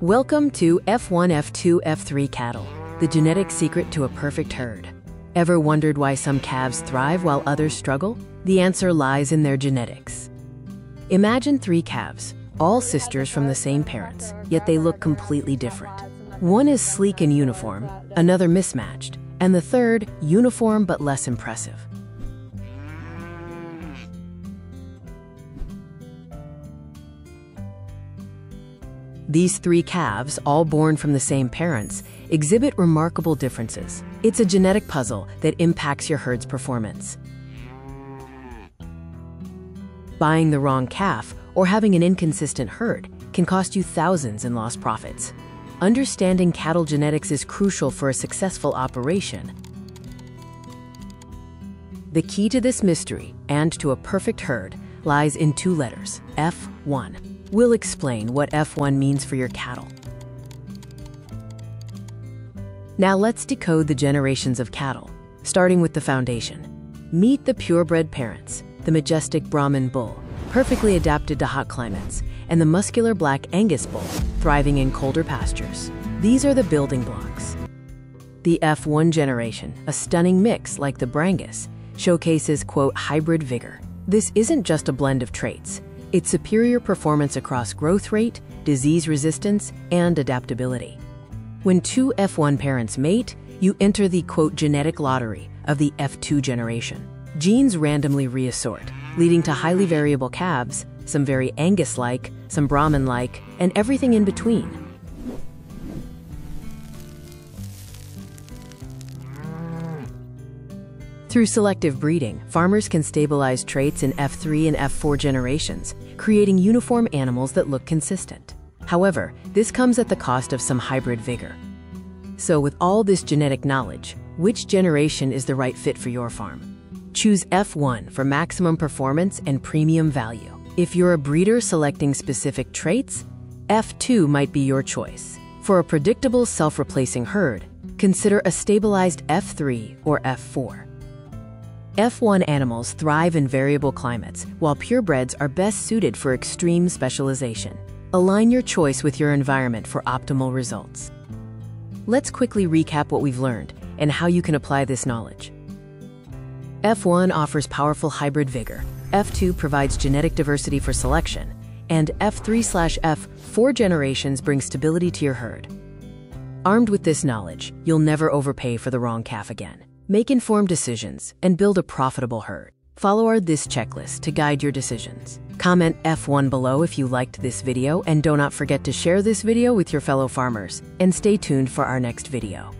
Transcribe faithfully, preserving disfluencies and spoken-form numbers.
Welcome to F one, F two, F three cattle, the genetic secret to a perfect herd. Ever wondered why some calves thrive while others struggle? The answer lies in their genetics. Imagine three calves, all sisters from the same parents, yet they look completely different. One is sleek and uniform, another mismatched, and the third, uniform but less impressive. These three calves, all born from the same parents, exhibit remarkable differences. It's a genetic puzzle that impacts your herd's performance. Buying the wrong calf or having an inconsistent herd can cost you thousands in lost profits. Understanding cattle genetics is crucial for a successful operation. The key to this mystery, and to a perfect herd, lies in two letters, F one. We'll explain what F one means for your cattle. Now let's decode the generations of cattle, starting with the foundation. Meet the purebred parents, the majestic Brahman bull, perfectly adapted to hot climates, and the muscular black Angus bull, thriving in colder pastures. These are the building blocks. The F one generation, a stunning mix like the Brangus, showcases, quote, hybrid vigor. This isn't just a blend of traits. It's superior performance across growth rate, disease resistance, and adaptability. When two F one parents mate, you enter the, quote, genetic lottery of the F two generation. Genes randomly reassort, leading to highly variable calves, some very Angus-like, some Brahman-like, and everything in between. Through selective breeding, farmers can stabilize traits in F three and F four generations, creating uniform animals that look consistent. However, this comes at the cost of some hybrid vigor. So with all this genetic knowledge, which generation is the right fit for your farm? Choose F one for maximum performance and premium value. If you're a breeder selecting specific traits, F two might be your choice. For a predictable, self-replacing herd, consider a stabilized F three or F four. F one animals thrive in variable climates, while purebreds are best suited for extreme specialization. Align your choice with your environment for optimal results. Let's quickly recap what we've learned and how you can apply this knowledge. F one offers powerful hybrid vigor, F two provides genetic diversity for selection, and F three slash F four generations bring stability to your herd. Armed with this knowledge, you'll never overpay for the wrong calf again. Make informed decisions and build a profitable herd. Follow our This checklist to guide your decisions. Comment F one below if you liked this video, and do not forget to share this video with your fellow farmers, and stay tuned for our next video.